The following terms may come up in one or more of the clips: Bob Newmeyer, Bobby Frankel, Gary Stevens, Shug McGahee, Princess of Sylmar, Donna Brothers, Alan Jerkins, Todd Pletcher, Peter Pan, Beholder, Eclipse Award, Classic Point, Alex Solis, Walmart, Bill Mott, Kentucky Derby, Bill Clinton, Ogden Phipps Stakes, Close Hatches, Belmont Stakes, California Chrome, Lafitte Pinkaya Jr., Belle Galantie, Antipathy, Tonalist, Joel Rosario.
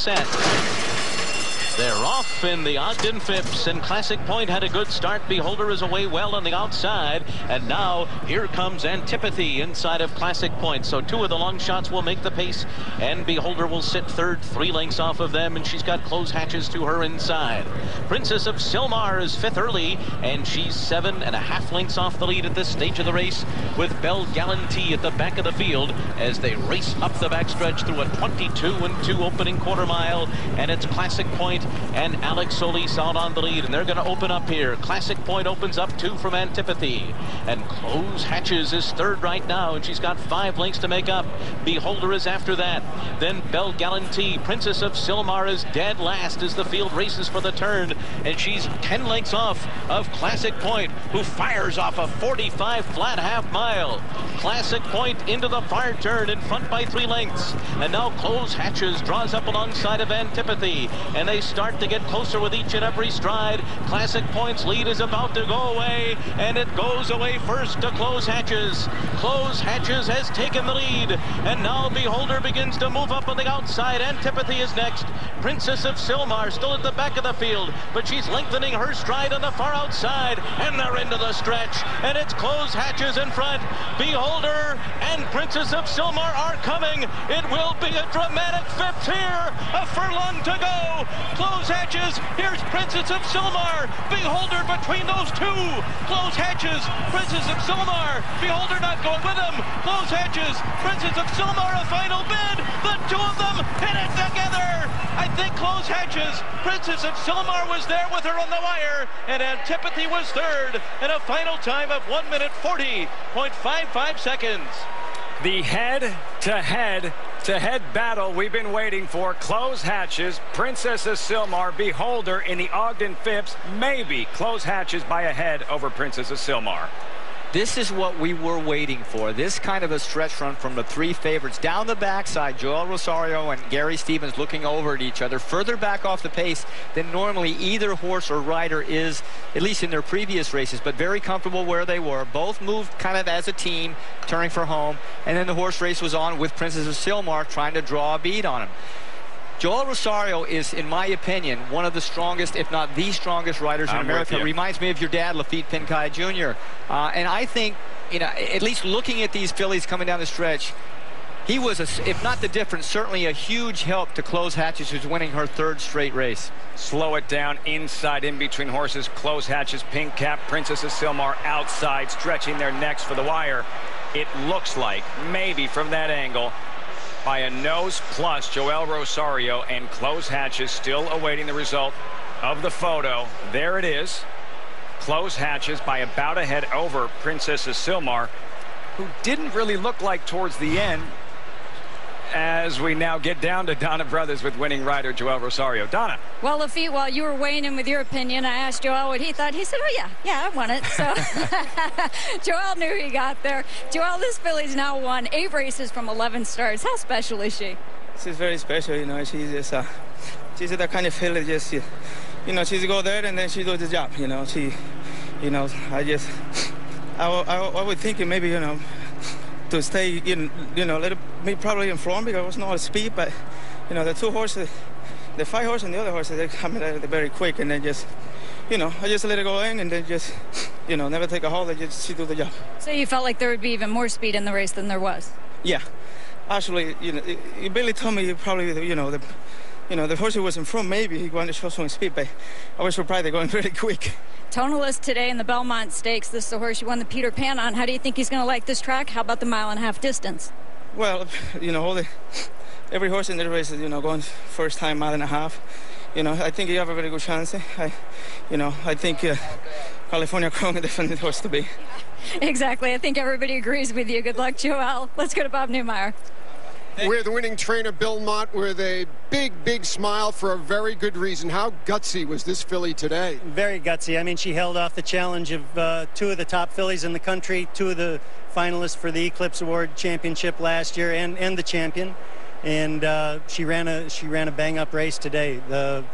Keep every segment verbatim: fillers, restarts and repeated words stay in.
set. They're off in the Ogden Phipps, and Classic Point had a good start. Beholder is away well on the outside, and now here comes Antipathy inside of Classic Point. So two of the long shots will make the pace, and Beholder will sit third, three lengths off of them, and she's got Close Hatches to her inside. Princess of Sylmar is fifth early, and she's seven and a half lengths off the lead at this stage of the race, with Belle Galantie at the back of the field as they race up the backstretch through a twenty-two and two opening quarter mile, and it's Classic Point and Alex Solis out on the lead, and they're going to open up here. Classic Point opens up two from Antipathy, and Close Hatches is third right now, and she's got five lengths to make up. Beholder is after that, then Belle Galantie. Princess of Sylmar is dead last as the field races for the turn, and she's ten lengths off of Classic Point, who fires off a forty-five flat half mile. Classic Point into the far turn in front by three lengths, and now Close Hatches draws up alongside of Antipathy, and they start to get closer with each and every stride. Classic Point's lead is about to go away, and it goes away first to Close Hatches. Close Hatches has taken the lead, and now Beholder begins to move up on the outside. Antipathy is next. Princess of Sylmar still at the back of the field, but she's lengthening her stride on the far outside, and they're into the stretch, and it's Close Hatches in front. Beholder and Princess of Sylmar are coming. It will be a dramatic fifth here, a furlong to go. Close Hatches, here's Princess of Sylmar, Beholder between those two. Close Hatches, Princess of Sylmar, Beholder not going with them. Close Hatches, Princess of Sylmar, a final bid. The two of them hit it together. I think Close Hatches, Princess of Sylmar was there with her on the wire, and Antipathy was third in a final time of one minute forty point five five seconds. The head-to-head to head battle we've been waiting for. Close Hatches, Princess of Sylmar, Beholder in the Ogden Phipps. Maybe Close Hatches by a head over Princess of Sylmar. This is what we were waiting for. This kind of a stretch run from the three favorites. Down the backside, Joel Rosario and Gary Stevens looking over at each other, further back off the pace than normally either horse or rider is, at least in their previous races, but very comfortable where they were. Both moved kind of as a team, turning for home, and then the horse race was on with Princess of Sylmar trying to draw a bead on him. Joel Rosario is, in my opinion, one of the strongest, if not the strongest riders in America. Reminds me of your dad, Lafitte Pinkaya Junior Uh, and I think, you know, at least looking at these fillies coming down the stretch, he was, a, if not the difference, certainly a huge help to Close Hatches, who's winning her third straight race. Slow it down inside, in between horses. Close Hatches, Pink Cap, Princess of Sylmar outside, stretching their necks for the wire. It looks like, maybe from that angle, by a nose plus, Joel Rosario and Close Hatches still awaiting the result of the photo. There it is. Close Hatches by about a head over Princess of Sylmar, who didn't really look like towards the end, as we now get down to Donna Brothers with winning rider Joel Rosario. Donna. Well, Lafitte, while you were weighing in with your opinion, I asked Joel what he thought. He said, oh, yeah, yeah, I won it. So Joel knew he got there. Joel, this filly's now won eight races from eleven starts. How special is she? She's very special, you know. She's just, uh, she's that kind of filly, just, you know, she's go there and then she does the job, you know. She, you know, I just, I, I, I would think maybe, you know, to stay, in, you know, a little bit probably in front because there was no speed, but, you know, the two horses, the five horse and the other horses, they're coming out very quick, and then just, you know, I just let it go in and then just, you know, never take a hold, I just she do the job. So you felt like there would be even more speed in the race than there was? Yeah. Actually, you know, it, it Billy told me probably, you know, the, you know, the horse who was in front, maybe he wanted to show some speed, but I was surprised they're going very quick. Tonalist today in the Belmont Stakes. This is the horse you won the Peter Pan on. How do you think he's going to like this track? How about the mile and a half distance? Well, you know, all the, every horse in the race is, you know, going first time, mile and a half. You know, I think you have a very good chance. I, you know, I think uh, California Chrome is definitely the horse to be. Exactly. I think everybody agrees with you. Good luck, Joel. Let's go to Bob Newmeyer. We're the winning trainer, Bill Mott, with a big, big smile for a very good reason. How gutsy was this filly today? Very gutsy. I mean, she held off the challenge of uh, two of the top fillies in the country, two of the finalists for the Eclipse Award championship last year, and, and the champion. And uh, she ran a she ran a bang-up race today. The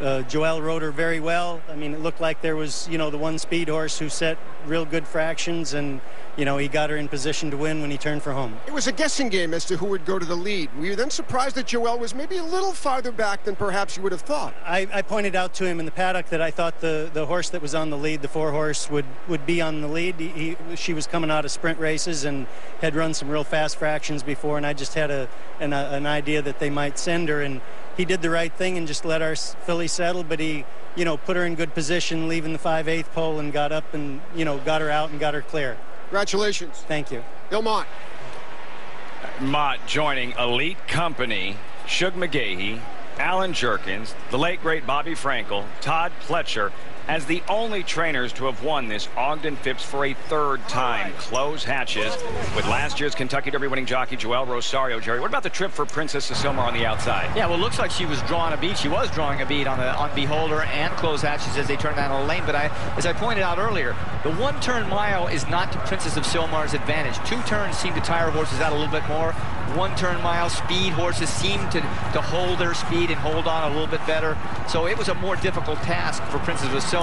Uh, Joel rode her very well. I mean, it looked like there was, you know, the one speed horse who set real good fractions, and, you know, he got her in position to win when he turned for home. It was a guessing game as to who would go to the lead. Were you then surprised that Joel was maybe a little farther back than perhaps you would have thought? I, I pointed out to him in the paddock that I thought the, the horse that was on the lead, the four horse, would, would be on the lead. He, he, she was coming out of sprint races and had run some real fast fractions before, and I just had a an, a, an idea that they might send her, and he did the right thing and just let our filly settle, but he, you know, put her in good position, leaving the five eighth pole, and got up and, you know, got her out and got her clear. Congratulations. Thank you. Bill Mott. Mott joining Elite Company, Shug McGahee, Alan Jerkins, the late great Bobby Frankel, Todd Pletcher, as the only trainers to have won this Ogden Phipps for a third time. Close Hatches with last year's Kentucky Derby winning jockey Joel Rosario. Jerry, what about the trip for Princess of Sylmar on the outside? Yeah, well, it looks like she was drawing a beat. She was drawing a beat on the on Beholder and Close Hatches as they turned down a lane. But I, as I pointed out earlier, the one-turn mile is not to Princess of Sylmar's advantage. Two turns seem to tire horses out a little bit more. One-turn mile speed horses seem to to hold their speed and hold on a little bit better. So it was a more difficult task for Princess of Sylmar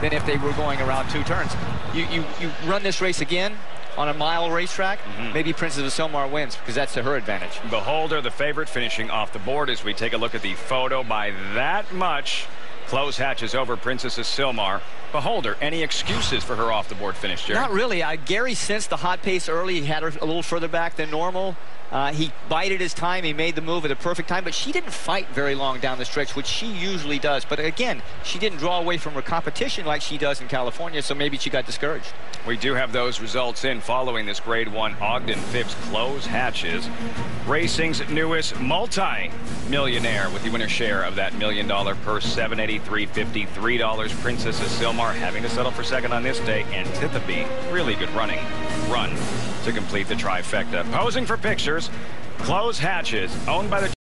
than if they were going around two turns. You, you, you run this race again on a mile racetrack, mm-hmm. Maybe Princess of Sylmar wins, because that's to her advantage. Beholder, the favorite, finishing off the board as we take a look at the photo by that much. Close Hatches over Princess of Sylmar. Beholder, any excuses for her off the board finish, Jerry? Not really. Uh, Gary sensed the hot pace early. He had her a little further back than normal. Uh, he bided his time. He made the move at the perfect time, but she didn't fight very long down the stretch, which she usually does. But again, she didn't draw away from her competition like she does in California, so maybe she got discouraged. We do have those results in following this grade one Ogden Phipps Close Hatches. Racing's newest multi-millionaire with the winner share of that million-dollar purse, seven eighty-three fifty-three. Princess of Sylmar having to settle for second on this day. Antipathy, really good running run to complete the trifecta. Posing for pictures, Close Hatches, owned by the